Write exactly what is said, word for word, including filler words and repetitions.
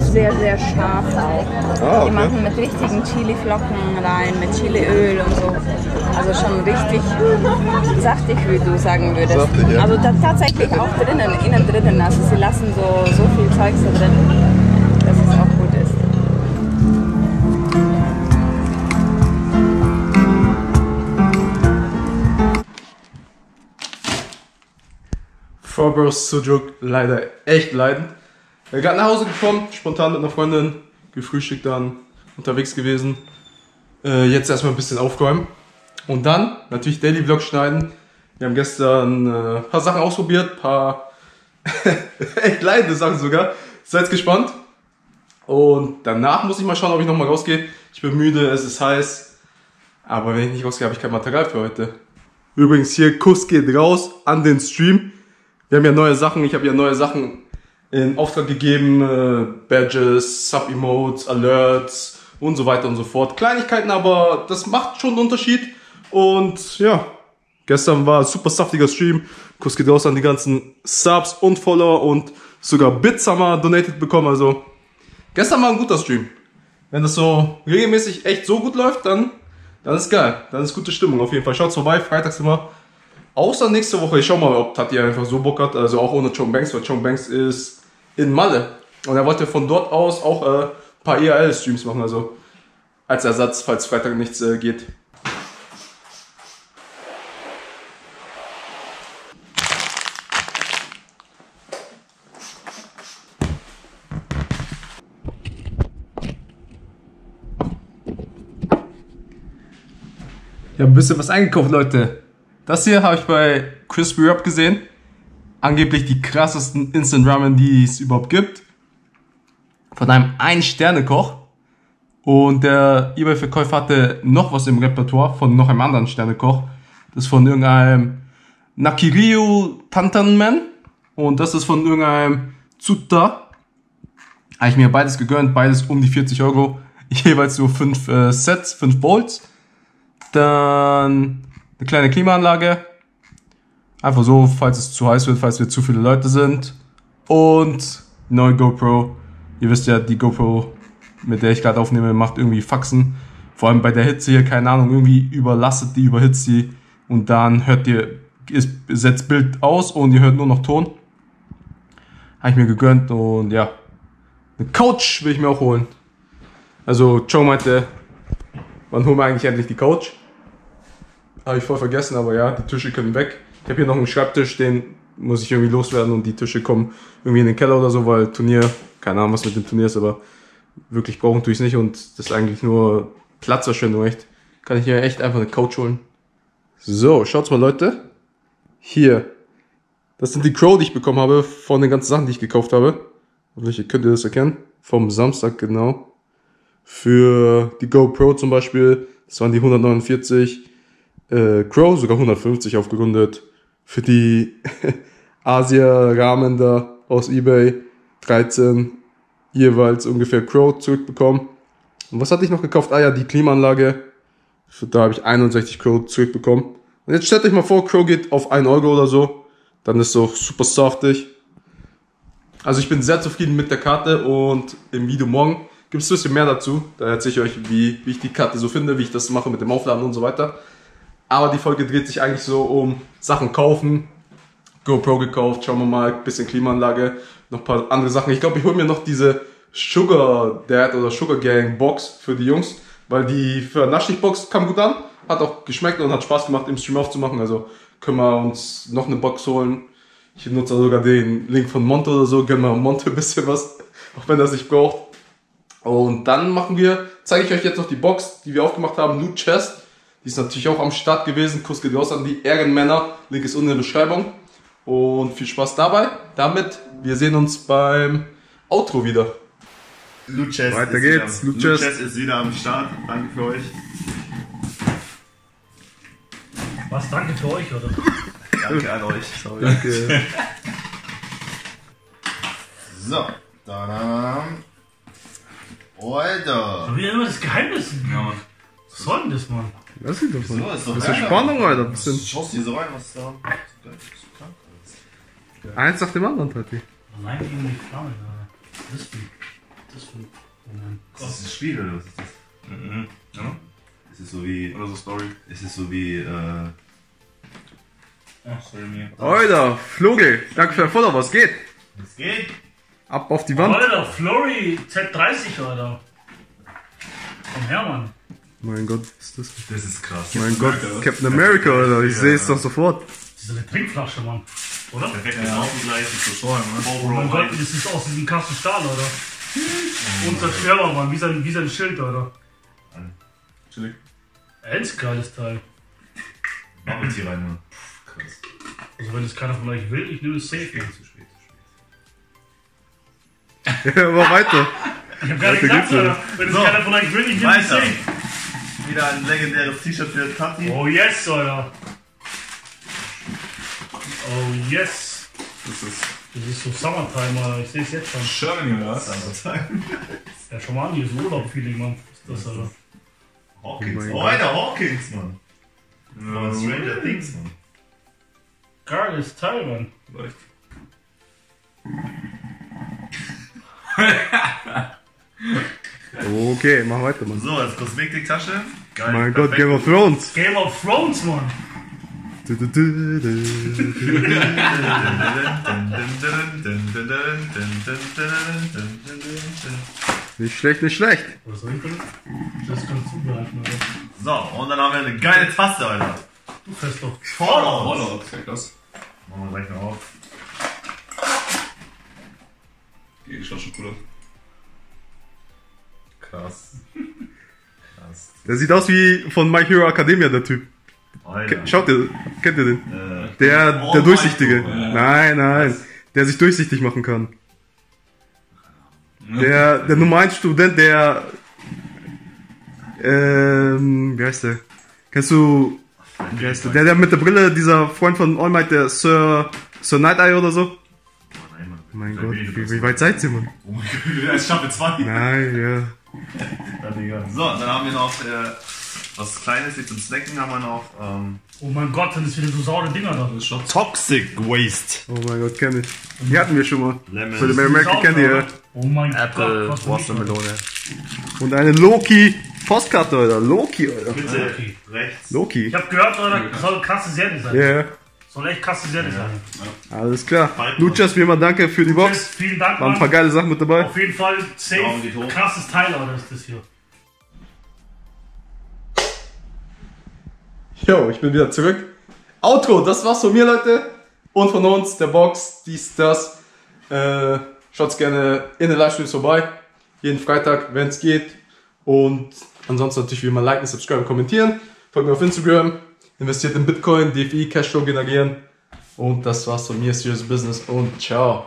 Sehr, sehr scharf auch. Oh, die okay. machen mit richtigen Chili-Flocken rein, mit Chiliöl und so. Also schon richtig saftig, wie du sagen würdest. Saftig, ja. Also tatsächlich auch drinnen, innen drinnen. Also sie lassen so, so viel Zeugs da drin, dass es auch gut ist. Four Bros Sujuk leider echt leidend. Gerade nach Hause gekommen, spontan mit einer Freundin, gefrühstückt, dann unterwegs gewesen. Äh, jetzt erstmal ein bisschen aufräumen. Und dann natürlich Daily Vlog schneiden. Wir haben gestern ein äh, paar Sachen ausprobiert, paar echt leidende Sachen sogar. Seid gespannt. Und danach muss ich mal schauen, ob ich nochmal rausgehe. Ich bin müde, es ist heiß. Aber wenn ich nicht rausgehe, habe ich kein Material für heute. Übrigens hier, Kuss geht raus an den Stream. Wir haben ja neue Sachen, ich habe ja neue Sachen in Auftrag gegeben, äh, Badges, Sub-Emotes, Alerts und so weiter und so fort. Kleinigkeiten, aber das macht schon einen Unterschied. Und ja, gestern war ein super saftiger Stream. Kuss geht raus an die ganzen Subs und Follower und sogar Bits haben wir donated bekommen. Also gestern war ein guter Stream. Wenn das so regelmäßig echt so gut läuft, dann, dann ist geil. Dann ist gute Stimmung auf jeden Fall. Schaut's vorbei, freitags immer. Außer nächste Woche, ich schau mal, ob Tati einfach so Bock hat, also auch ohne John Banks, weil John Banks ist in Malle. Und er wollte von dort aus auch äh, ein paar I R L-Streams machen, also als Ersatz, falls Freitag nichts äh, geht. Ich habe ein bisschen was eingekauft, Leute. Das hier habe ich bei Crispy Rap gesehen. Angeblich die krassesten Instant Ramen, die es überhaupt gibt. Von einem Ein-Sterne-Koch. Und der eBay-Verkäufer hatte noch was im Repertoire von noch einem anderen Sterne-Koch. Das ist von irgendeinem Nakiryu Tantanmen. Und das ist von irgendeinem Zutta. Habe ich mir beides gegönnt. Beides um die vierzig Euro. Jeweils nur fünf äh, Sets, fünf Bowls. Dann eine kleine Klimaanlage. Einfach so, falls es zu heiß wird, falls wir zu viele Leute sind. Und neue GoPro. Ihr wisst ja, die GoPro, mit der ich gerade aufnehme, macht irgendwie Faxen. Vor allem bei der Hitze hier, keine Ahnung, irgendwie überlastet die, überhitzt die. Und dann hört ihr, ist, setzt Bild aus und ihr hört nur noch Ton. Habe ich mir gegönnt und ja. Eine Couch will ich mir auch holen. Also, Joe meinte, wann holen wir eigentlich endlich die Couch? Habe ich voll vergessen, aber ja, die Tische können weg. Ich habe hier noch einen Schreibtisch, den muss ich irgendwie loswerden und die Tische kommen irgendwie in den Keller oder so, weil Turnier, keine Ahnung, was mit dem Turnier ist, aber wirklich brauchen tue ich es nicht und das ist eigentlich nur Platzverschwendung, echt. Kann ich hier echt einfach eine Couch holen. So, schaut's mal, Leute. Hier. Das sind die Crow, die ich bekommen habe von den ganzen Sachen, die ich gekauft habe. Hoffentlich könnt ihr das erkennen. Vom Samstag, genau. Für die GoPro zum Beispiel, das waren die hundertneunundvierzig. Äh, Crow, sogar hundertfünfzig aufgerundet. Für die Asia-Ramen da aus eBay dreizehn jeweils ungefähr Crow zurückbekommen. Und was hatte ich noch gekauft? Ah ja, die Klimaanlage. Für, da habe ich einundsechzig Crow zurückbekommen. Und jetzt stellt euch mal vor, Crow geht auf ein Euro oder so. Dann ist es auch super saftig. Also ich bin sehr zufrieden mit der Karte und im Video morgen gibt es ein bisschen mehr dazu. Da erzähle ich euch, wie, wie ich die Karte so finde, wie ich das mache mit dem Aufladen und so weiter. Aber die Folge dreht sich eigentlich so um Sachen kaufen. GoPro gekauft, schauen wir mal, bisschen Klimaanlage, noch ein paar andere Sachen. Ich glaube, ich hole mir noch diese Sugar Dad oder Sugar Gang Box für die Jungs, weil die Vernaschig-Box kam gut an, hat auch geschmeckt und hat Spaß gemacht, im Stream aufzumachen. Also können wir uns noch eine Box holen. Ich nutze sogar den Link von Monte oder so, gönnen wir Monte ein bisschen was, auch wenn er es nicht braucht. Und dann machen wir, zeige ich euch jetzt noch die Box, die wir aufgemacht haben, Lootchest. Die ist natürlich auch am Start gewesen. Kuss geht raus an die Ehrenmänner. Link ist unten in der Beschreibung. Und viel Spaß dabei. Damit, wir sehen uns beim Outro wieder. Lootchest Weiter ist geht's. Lootchest Lootchest ist wieder am Start. Danke für euch. Was? Danke für euch, oder? Danke an euch. Sorry. Danke. So. Tada. Alter. Schon wieder immer das Geheimnis. Ja, Was soll denn das, Mann? Was ist das, Mann? So, ist doch ein bisschen geil, Spannung, Mann. Alter. Bisschen. Schaust du hier so rein, was da haben? So geil, so krank. So geil. Eins nach dem anderen, Tati. Allein gegen die Flamme, Alter. Was ist denn? Das ist ein... Das ist ein Spiel, oder was ist das? Mhm. Ja? Es ist so wie... Oder so Story. Es ist so wie, äh... Ach, sorry, mir. Alter, Flogel, danke für dein Futter, was geht? Was geht? Ab auf die Wand. Alter, Flory Z dreißig, Alter. Komm her, Mann. Mein Gott, was ist das? Das ist krass. Mein Gott, Captain America, Alter, ich sehe es doch sofort. Das ist eine Trinkflasche, Mann. Oder? Perfekt, wir laufen gleich zu Schäumen, Mann. Mein Gott, das ist aus diesem Kasten Stahl, Alter. Unzerstörbar, Mann, wie sein, wie sein Schild, Alter. Chillig. Eins geiles Teil. Mach uns hier rein, Mann. Krass. Also, wenn es keiner von euch will, ich nehme es safe. Zu spät, zu spät. Ja, aber weiter. Ich hab gar nicht gesagt, Alter. Wenn es keiner von euch will, ich nehme es safe. Wieder ein legendäres T-Shirt für Tati. Oh yes, Alter. Oh yes. Das ist, das ist so Summertime, Alter. Ich seh's jetzt schon. Schön, oder? Summertime. Ja, schon mal an, hier ist Urlaub-Feeling, Mann. Was ist das, Alter? Hawkins. Oh, Alter, Hawkins, Mann. Von Stranger Things, Mann. Geiles Teil, Mann. Läuft. Okay, mach weiter, Mann. So, als Kosmetiktasche. Geil. Mein perfekt. Gott, Game of Thrones. Game of Thrones, Mann. Nicht schlecht, nicht schlecht. Was soll ich denn? Das kannst du behalten, Alter. So, und dann haben wir eine geile Taste, Alter. Du fährst doch Fallout! Fallout, check das. Machen wir gleich noch auf. Okay, schaut schon cool aus. Krass. Krass. Der sieht aus wie von My Hero Academia, der Typ. Alter. Schaut ihr, kennt ihr den? Äh, der, oh, der Durchsichtige. Du, äh. Nein, nein. Was? Der sich durchsichtig machen kann. Der, der Nummer eins Student, der... Ähm, wie heißt der? Kennst du... Der, der mit der Brille, dieser Freund von All Might, der Sir, Sir Night Eye oder so? Oh nein, Mann. Mein Gott, wie, wie weit seid ihr, Mann? Oh mein Gott, ich schaffe zwei. Nein, ja. So, dann haben wir noch äh, was Kleines hier zum Snacken, haben wir noch... Ähm, oh mein Gott, dann ist wieder so saure Dinger da. Das ist schon Toxic Waste. Oh mein Gott, kenn ich. Die hatten wir schon mal. Lemon. Für den American Candy, ja. Oh mein Apple, Gott. Apple, Wassermelone. Und eine Loki. Postkarte, Alter. Loki, Alter. Bitte. Loki. Rechts. Loki. Ich hab gehört, Alter, soll krasse Serie sein. Ja. Yeah. Soll echt krasse Serie yeah. sein. Ja. Alles klar. Lootchest, wie immer, danke für die Box. Yes, vielen Dank, waren ein paar geile Sachen mit dabei. Auf jeden Fall safe. Ja, krasses Teil, Alter, ist das hier. Yo, ich bin wieder zurück. Outro, das war's von mir, Leute. Und von uns, der Box, dies, das. Äh, schaut's gerne in den Livestreams vorbei. Jeden Freitag, wenn's geht. Und ansonsten natürlich wie immer liken, subscriben, kommentieren. Folgt mir auf Instagram. Investiert in Bitcoin, D F I, Cashflow generieren. Und das war's von mir. Serious Business und ciao.